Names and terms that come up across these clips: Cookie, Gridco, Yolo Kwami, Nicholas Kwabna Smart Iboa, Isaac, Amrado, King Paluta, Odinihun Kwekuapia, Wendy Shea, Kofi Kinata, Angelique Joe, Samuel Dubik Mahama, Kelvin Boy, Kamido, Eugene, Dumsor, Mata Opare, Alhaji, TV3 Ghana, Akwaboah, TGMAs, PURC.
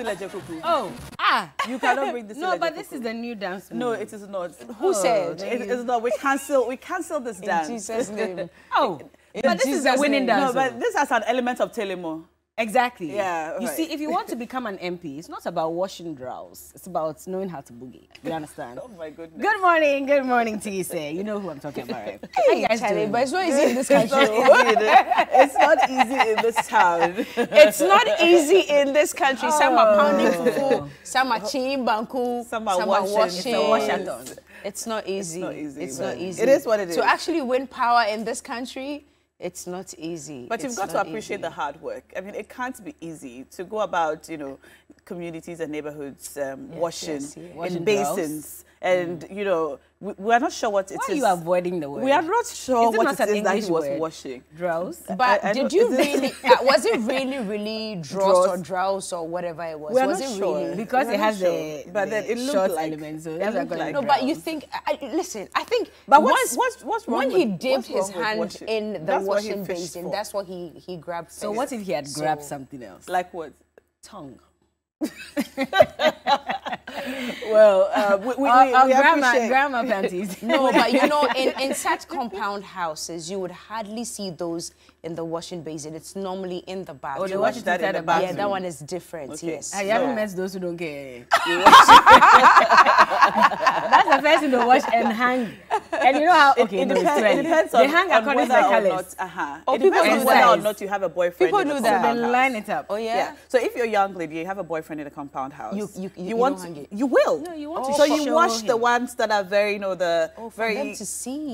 Oh, you cannot bring this. No, but this is the new dance move. No, it is not. Who said? It is not. We cancel this dance. In Jesus' name. Oh, but this is a winning dance. No, but this has an element of telemo. Exactly. Yeah. Right. You see, if you want to become an MP, it's not about washing drows. It's about knowing how to boogie. You understand? Oh my goodness. Good morning, Tise. You know who I'm talking about, right? Hey, Charlie, but it's not easy in this country. It's not easy in this town. It's not easy in this country. Some are pounding fufu, some are chewing banku, some are washing. It's not easy. It's not easy. It is what it is. To actually win power in this country, it's not easy. But you've got to appreciate the hard work. I mean, it can't be easy to go about, you know, communities and neighborhoods washing basins. And, you know, we are not sure what it is. Why are you avoiding the word? We are not sure what it is that he was washing. Drouse? But did you really, was it really dross or drouse or whatever it was? Was it really? Because it has a short element. No, but you think, listen, I think when he dipped his hand in the washing basin, that's what he grabbed. So what if he had grabbed something else? Like what? Tongue. Well, we grandma panties. No, but you know, in such compound houses, you would hardly see those in the washing basin. It's normally in the bathroom. Oh, they wash that in the bathroom. Yeah, that one is different. Okay. Yes, I haven't met those who don't care. That's the first thing they wash and hang. And you know how? Okay, it depends on, they hang according to the colors. It depends on whether or not you have a boyfriend. People do that. They line it up. Oh yeah. So if you're a young lady, you have a boyfriend in a compound house. You want to. So you wash the ones that are very, you know, the very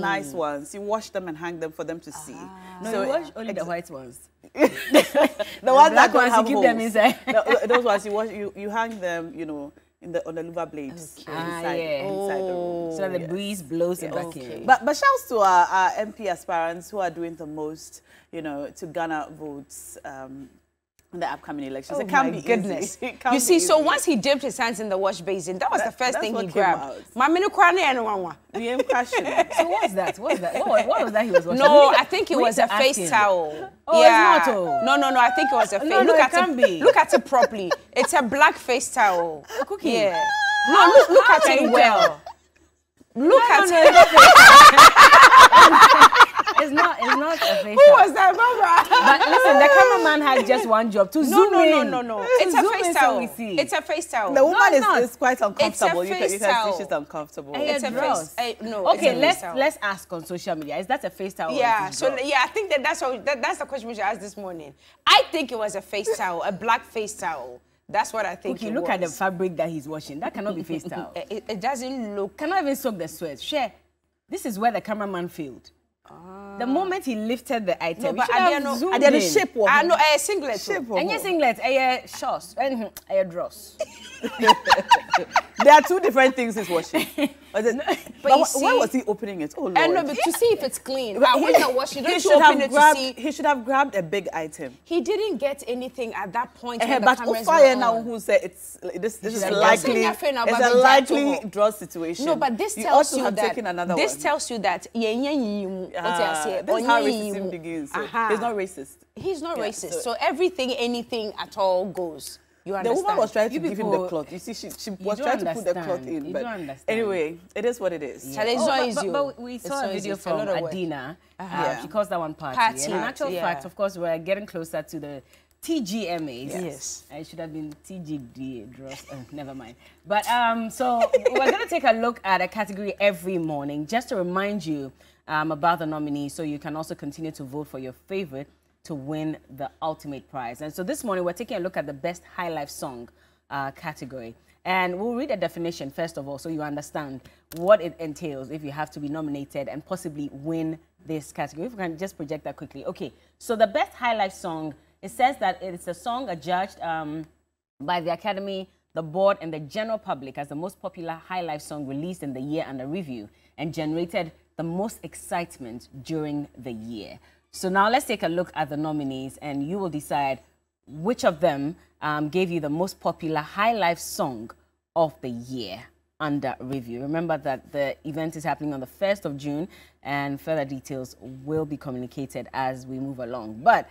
nice ones. You wash them and hang them for them to see. No, so you wash only the white ones. The ones that don't have holes. You keep them inside. Those ones you wash. You hang them, you know, on the louver blades inside the room. So the breeze blows it back in. But shouts to our MP aspirants who are doing the most, you know, to garner votes. The upcoming elections. Oh, it can't be goodness. Easy. You see, so once he dipped his hands in the wash basin, that was the first thing he grabbed. So what's that? What was that he was washing? No, I think it was a face towel. Oh, yeah. It's not. No, I think it was a face. Look at it properly. It's a black face towel. Cookie. Yeah. No, look at it well. Look at it. It's not a face. Who was that, Barbara? But listen, the cameraman had just one job to zoom in. No. It's a face towel. It's a face towel. The woman is quite uncomfortable. You can see she's uncomfortable. It's a face. Okay, let's ask on social media. Is that a face towel? Yeah. So yeah, I think that's the question we should ask this morning. I think it was a face towel, a black face towel. That's what I think. Okay, look at the fabric that he's washing. That cannot be face towel. It doesn't look. Cannot even soak the sweat. Share. This is where the cameraman failed. The moment he lifted the item, no, but I did a shape one. No, a singlet. And your singlet, a shorts, and a dress. There are two different things he's washing. But why was he opening it? Oh Lord! No, but to see if it's clean. But when you're washing, don't you open it to see? He should have grabbed a big item. He didn't get anything at that point. But Ofaya now who said this is likely. It's a likely draw situation. No, but this tells you that. This tells you that. That's how racism begins. So he's not racist. He's not racist. So everything, anything at all goes. You understand? The woman was trying to give him the cloth. You see, she was trying to put the cloth in. You don't understand. Anyway, it is what it is. Yeah. But we saw a video from Adina. She calls that one party. In actual fact, of course, we're getting closer to the TGMAs. Yes. It should have been TGD. Never mind. But so we're going to take a look at a category every morning just to remind you about the nominee, so you can also continue to vote for your favorite to win the ultimate prize. And so this morning, we're taking a look at the best high life song category. And we'll read a definition, first of all, so you understand what it entails if you have to be nominated and possibly win this category. If we can just project that quickly. Okay, so the best high life song, it says that it's a song adjudged by the Academy, the board, and the general public as the most popular high life song released in the year under review and generated the most excitement during the year. So now let's take a look at the nominees, and you will decide which of them gave you the most popular high life song of the year under review. Remember that the event is happening on the 1st of June, and further details will be communicated as we move along. But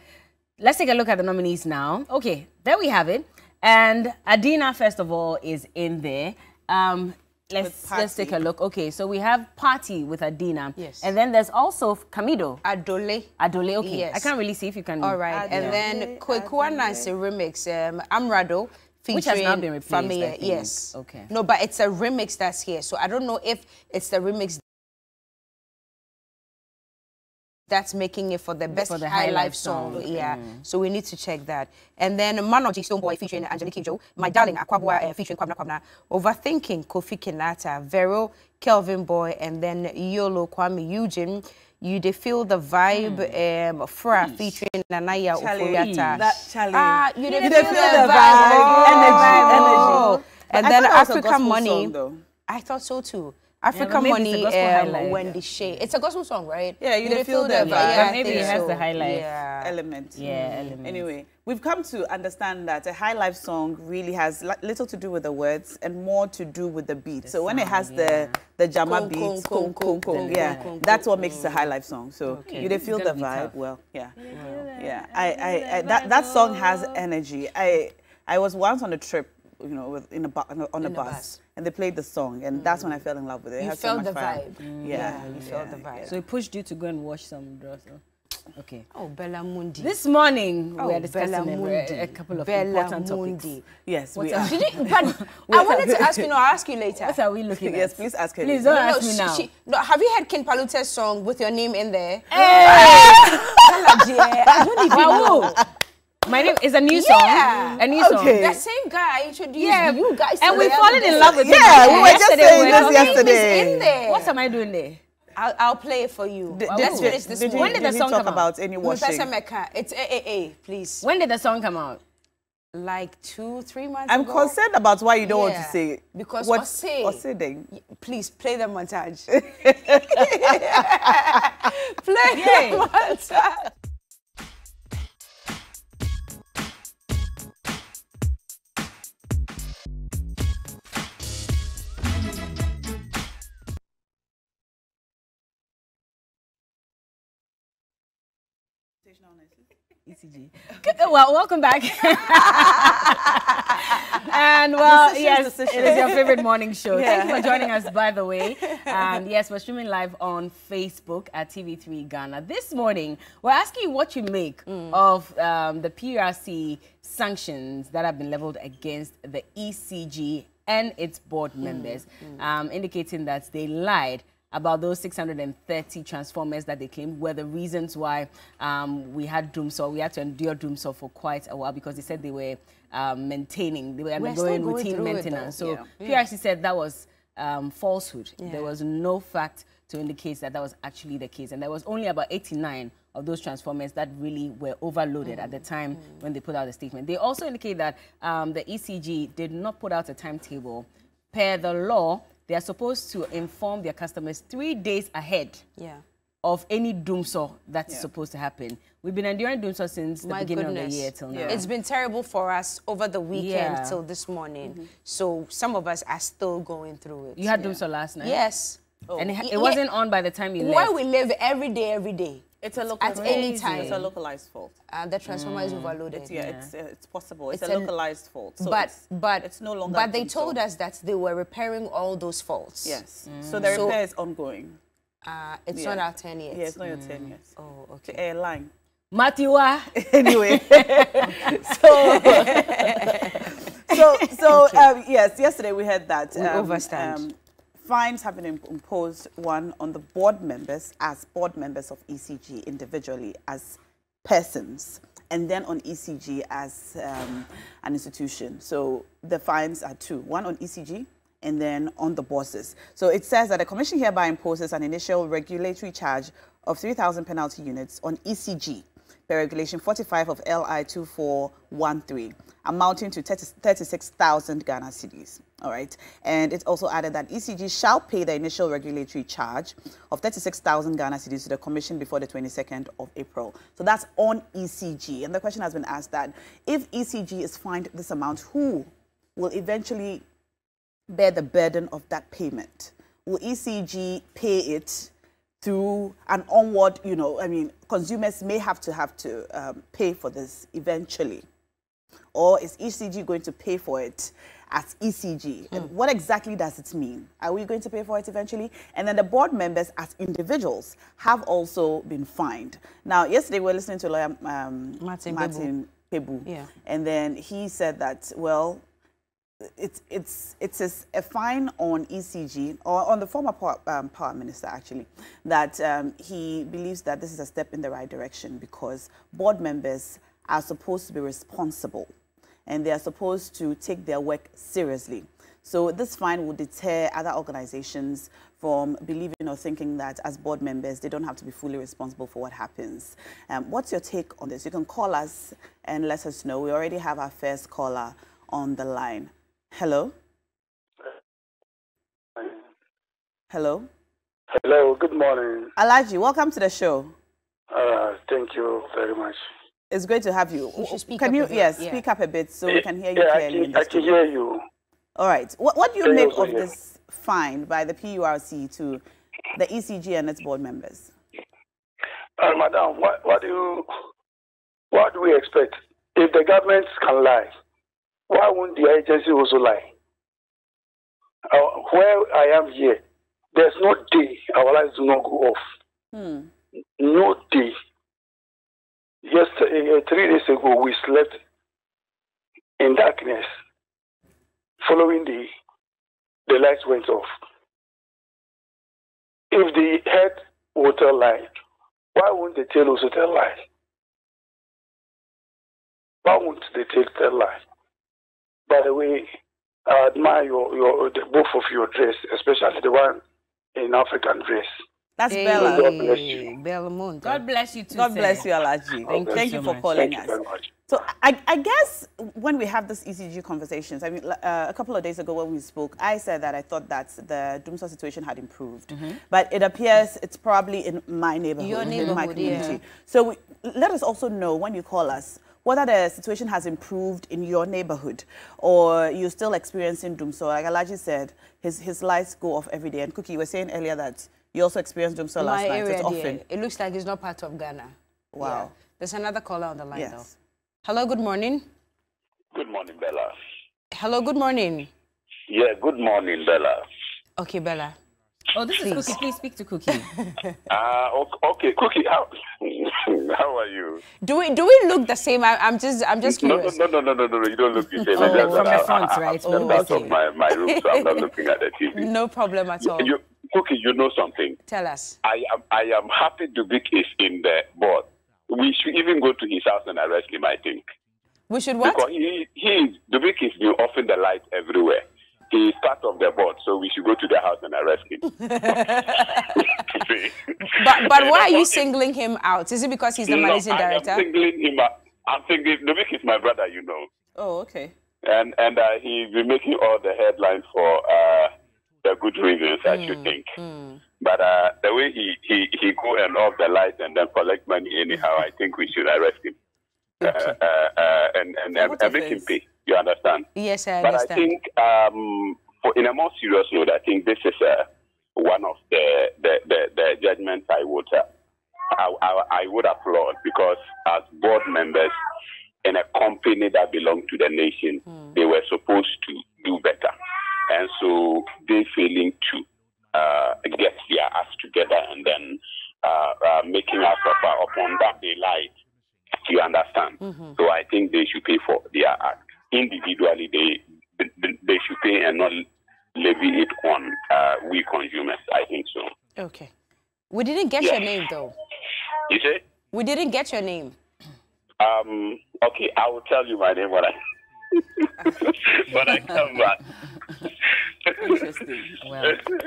let's take a look at the nominees now. Okay, there we have it. And Adina, first of all, is in there. Let's take a look. Okay, so we have Party with Adina. Yes. And then there's also Kamido. Adole, okay. Yes. I can't really see if you can. All right. Adole, and then Kwekuana is a remix. Amrado. Which has now been replaced, familiar, yes. Okay. No, but it's a remix that's here. So I don't know if it's the remix that's making it for the best for the high life song. Okay. Yeah. So we need to check that. And then Manuji, Stone Boy featuring Angelique Joe. My Darling, Akwaboah featuring Kwabna. Overthinking, Kofi Kinata. Vero, Kelvin Boy. And then Yolo Kwami, Eugene. You Dey Feel the Vibe, Fra featuring Nanaya Oyata. You Dey Feel the Vibe. Energy. And then Africa Money. Song, I thought so too. Africa Money, Wendy Shea. It's a gospel song, right? Yeah, You Dey Feel the Vibe. Yeah, maybe it has the high life element. Yeah, element. Anyway, we've come to understand that a high life song really has little to do with the words and more to do with the beat. The so when it has the Jama beats, that's what makes it a high life song. So You Dey Feel the Vibe. Well, that song has energy. I was once on a trip, you know, on a bus, and they played the song, and that's when I fell in love with it. You felt the vibe. You felt the vibe. So it pushed you to go and watch some drugs. Okay. Oh, Berla Mundi. This morning we are discussing a couple of important topics. Yes, we are. I wanted to ask you. No, I'll ask you later. What are we looking at? Yes, please ask her. Please don't ask me now. Have you heard King Paluta's song with your name in there? I don't even know. My name is a new song. Yeah. A new song. That same guy I introduced you guys. And we've fallen in love with him. Yeah, we were just saying this yesterday. What am I doing there? I'll play it for you. Let's finish this. When did the song come out? It's AAA, please. When did the song come out? Like 2-3 months ago. I'm concerned about why you don't want to say it. Because please play the montage. Play the montage. ECG. Well, welcome back. And it is your favorite morning show. Yeah. Thank you for joining us, by the way. And yes, we're streaming live on Facebook at TV3 Ghana. This morning, we're asking you what you make of the PURC sanctions that have been leveled against the ECG and its board members, indicating that they lied about those 630 transformers that they claimed were the reasons why we had to endure Dumsor for quite a while, because they said they were undergoing routine maintenance. So PRC said that was falsehood. There was no fact to indicate that that was actually the case. And there was only about 89 of those transformers that really were overloaded at the time when they put out the statement. They also indicate that the ECG did not put out a timetable. Per the law, they are supposed to inform their customers 3 days ahead of any Dumsor that's supposed to happen. We've been enduring Dumsor since the beginning of the year till now. It's been terrible for us over the weekend till this morning. So some of us are still going through it. You had Dumsor last night? Yes. Oh. And it wasn't on by the time you left. Where we live every day. It's a localized fault. At any time. It's a localized fault. The transformer is overloaded. It's possible. It's a localized fault. So but it's no longer. But they told us that they were repairing all those faults. Yes. So the repair is ongoing. It's not our turn yet. Yeah, it's not your turn yet. Oh, okay. The airline. Matiwa. Anyway. Yes. Yesterday we heard that fines have been imposed, one on the board members as board members of ECG individually as persons, and then on ECG as an institution. So the fines are two, one on ECG and then on the bosses. So it says that the commission hereby imposes an initial regulatory charge of 3,000 penalty units on ECG per regulation 45 of LI 2413, amounting to 36,000 Ghana cedis. All right. And it also added that ECG shall pay the initial regulatory charge of 36,000 Ghana cedis to the commission before the 22nd of April. So that's on ECG. And the question has been asked that if ECG is fined this amount, who will eventually bear the burden of that payment? Will ECG pay it through and onward? Consumers may have to pay for this eventually. Or is ECG going to pay for it as ECG? And what exactly does it mean? Are we going to pay for it eventually? And then the board members as individuals have also been fined. Now, yesterday we were listening to lawyer Martin Pebu. Yeah. And then he said that, well, it's a fine on ECG, or on the former power minister, actually, that he believes that this is a step in the right direction because board members are supposed to be responsible and they are supposed to take their work seriously. So this fine will deter other organizations from believing or thinking that as board members, they don't have to be fully responsible for what happens. What's your take on this? You can call us and let us know. We already have our first caller on the line. Hello? Hello? Hello, good morning. Alhaji, welcome to the show. Thank you very much. It's great to have you. Speak up a bit so we can hear you clearly. I can hear you. All right. What do you make of this fine by the PURC to the ECG and its board members? Madam, what do we expect? If the government can lie, why won't the agency also lie? Where I am here, there's no day our lives do not go off. No day. Yesterday, 3 days ago, we slept in darkness. Following the lights went off. If the head will tell light, why won't the tail also tell light? Why won't the tail tell light? By the way, I admire both of your dress, especially the one in African dress. That's Berla. God bless you. Berla Mundi. God bless you too. God bless you, Alhaji. Thank you for calling us. Thank you very much. So I guess when we have this ECG conversations, I mean, a couple of days ago when we spoke, I said that I thought that the Dumsor situation had improved. But it appears it's probably in my neighborhood, in my community. So let us also know when you call us whether the situation has improved in your neighborhood or you're still experiencing Dumsor. Like Alhaji said, his lights go off every day. And Cookie, you were saying earlier that you also experienced Dumsor last night. It's often. It looks like it's not part of Ghana. Wow. Yeah. There's another caller on the line, though. Hello, good morning. Good morning, Berla. Hello, good morning. Yeah, good morning, Berla. Okay, Berla. Oh, this is Cookie. Please speak to Cookie. Okay, Cookie. How are you? Do we look the same? I'm just curious. No. You don't look the same. From the front, right? That's okay. my room, so I'm not looking at the TV. No problem at all. Cookie, you know something? Tell us. I am happy Dubik is in the board. We should even go to his house and arrest him, I think. We should what? Because Dubik is often the light everywhere. He is part of the board, so we should go to the house and arrest him. but why are you singling him out? Is it because he's the managing director? I'm singling him out. I'm thinking Dubik is my brother, you know. Oh, okay. And he's been making all the headlines for good reasons, I should think. But the way he go and off the lights and then collect money anyhow, I think we should arrest him. And make him pay. You understand? Yes, I understand. But I think, in a more serious note, I think this is one of the judgments I would applaud, because as board members in a company that belonged to the nation, they were supposed to do better. And so they failing to get their act together and then making us suffer upon that they lied. You understand? So I think they should pay for their act. Individually, they should pay and not levy it on we consumers. I think so. Okay. We didn't get your name, though. You say? We didn't get your name. Okay, I will tell you my name when I come back. Interesting. Well,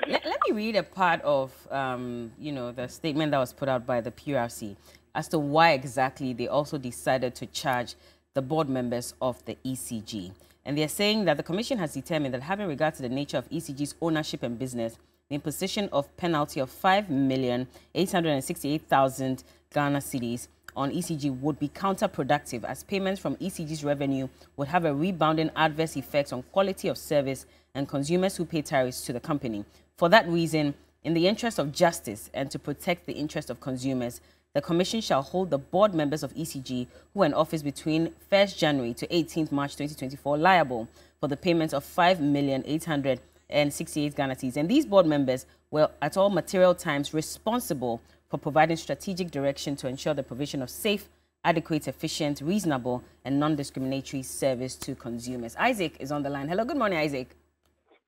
let me read a part of the statement that was put out by the PURC as to why exactly they also decided to charge the board members of the ECG. And they're saying that the commission has determined that having regard to the nature of ECG's ownership and business, the imposition of penalty of 5,868,000 Ghana cedis on ECG would be counterproductive, as payments from ECG's revenue would have a rebounding adverse effect on quality of service and consumers who pay tariffs to the company. For that reason, in the interest of justice and to protect the interest of consumers, The Commission shall hold the board members of ECG who are in office between 1st January to 18th March 2024 liable for the payments of 5,868 Ghana cedis. And these board members were at all material times responsible for providing strategic direction to ensure the provision of safe, adequate, efficient, reasonable, and non-discriminatory service to consumers. Isaac is on the line. Hello, good morning, Isaac.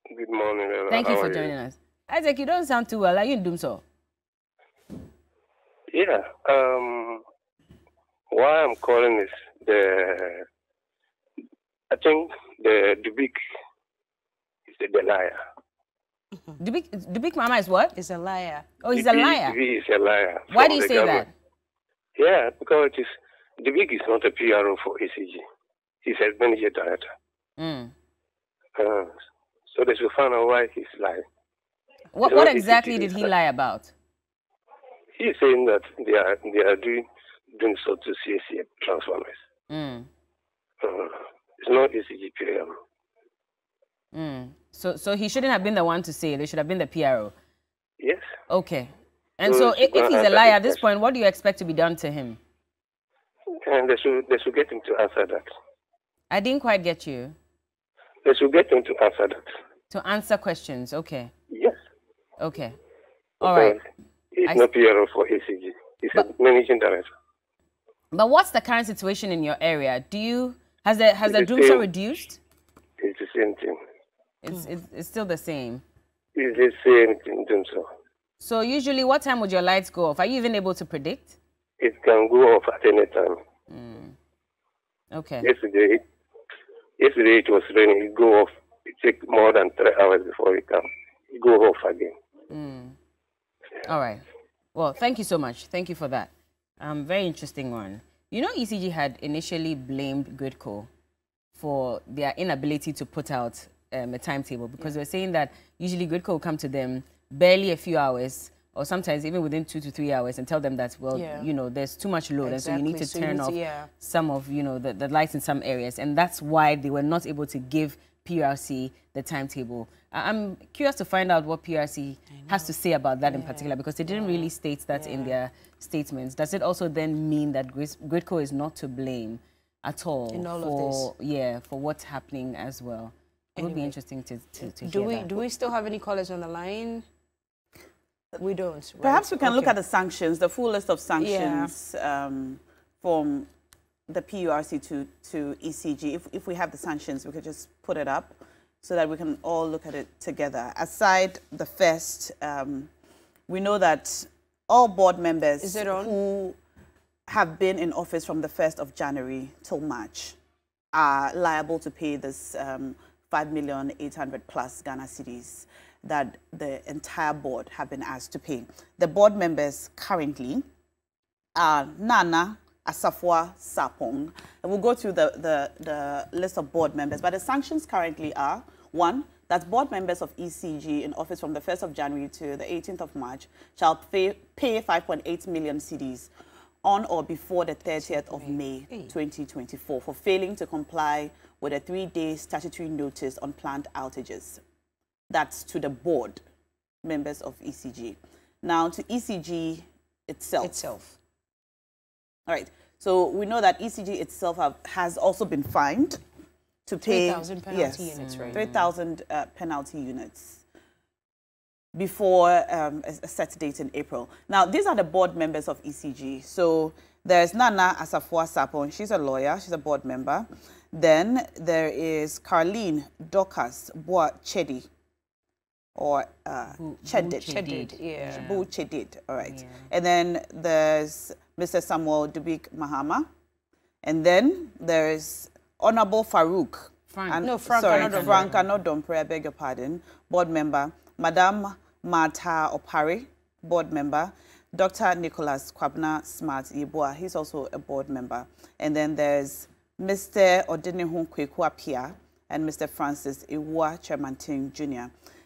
Good morning, Ella. Thank you for joining us. Isaac, you don't sound too well. Are you in Dumsor? Yeah. Why I'm calling is I think the Dubik is a liar. Dubik Mahama is what? Is a liar. Oh, he's a liar. He is a liar. Why do you say government. That? Yeah, because it is, Dubik is not a PRO for ECG. He's a manager director. Mm. So they should find out why he's lying. What exactly did he lie about? He's saying that they are doing so to CAC transformers. Mm. It's not ECG PRO. Mm. So he shouldn't have been the one to say it. They should have been the PRO. Yes. Okay. And so if he's a liar at this point, what do you expect to be done to him? And they should get him to answer that. I didn't quite get you. They should get him to answer that. To answer questions, okay. Yes. Okay. All right. It's not PRO for ECG. It's a managing director. But what's the current situation in your area? Has the Dumsor reduced? It's the same thing. It's still the same. It's the same thing, Dumsor. So usually, what time would your lights go off? Are you even able to predict? It can go off at any time. Mm. Okay. Yesterday it was raining. It go off. It takes more than 3 hours before it comes. It go off again. Mm. Yeah. All right. Well, thank you so much. Thank you for that. Very interesting one. You know, ECG had initially blamed Gridco for their inability to put out a timetable because they were saying that usually Gridco will come to them barely a few hours, or sometimes even within 2 to 3 hours, and tell them that, well, you know, there's too much load, exactly. And so you need to turn off some of, you know, the lights in some areas. And that's why they were not able to give PURC the timetable. I'm curious to find out what PURC has to say about that in particular, because they didn't really state that in their statements. Does it also then mean that Gridco is not to blame at all, for what's happening as well? It would be interesting to hear that. Do we still have any callers on the line? We don't. Right? Perhaps we can look at the sanctions, the full list of sanctions from the PURC to ECG. If we have the sanctions, we could just put it up so that we can all look at it together. Aside the first, we know that all board members who have been in office from the 1st of January till March are liable to pay this 5,800,000 plus Ghana cedis that the entire board have been asked to pay. The board members currently are Nana Asafua-Sapon. We'll go through the list of board members, but the sanctions currently are, one, that board members of ECG in office from the 1st of January to the 18th of March shall pay 5.8 million cedis on or before the 30th of May 2024 for failing to comply with a 3-day statutory notice on planned outages. That's to the board members of ECG. Now to ECG itself. All right. So we know that ECG itself has also been fined to pay 3,000 penalty units, right? 3,000 penalty units before a set date in April. Now, these are the board members of ECG. So there's Nana Asafua-Sapon. She's a lawyer. She's a board member. Then there is Carleen Dokas Boa Chedid, or Boa Chedid, all right. Yeah. And then there's Mr. Samuel Dubik Mahama. And then there's Honorable Farouk. Frank Anodompre, I beg your pardon, board member. Madam Mata Opare, board member. Dr. Nicholas Kwabna Smart Iboa, he's also a board member. And then there's Mr. Odinihun Kwekuapia and Mr. Francis Iwa Chairman Jr.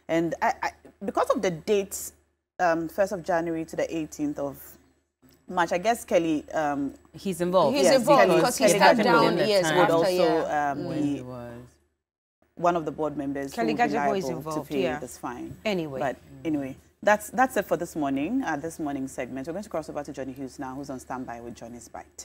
And I, because of the dates, 1st of January to the 18th of March, I guess Kelly... he's involved. He's involved because he stepped down years after, one of the board members who is liable to pay this fine. Anyway. But anyway, That's it for this morning, this morning's segment. We're going to cross over to Johnny Hughes now, who's on standby with Johnny's Bite.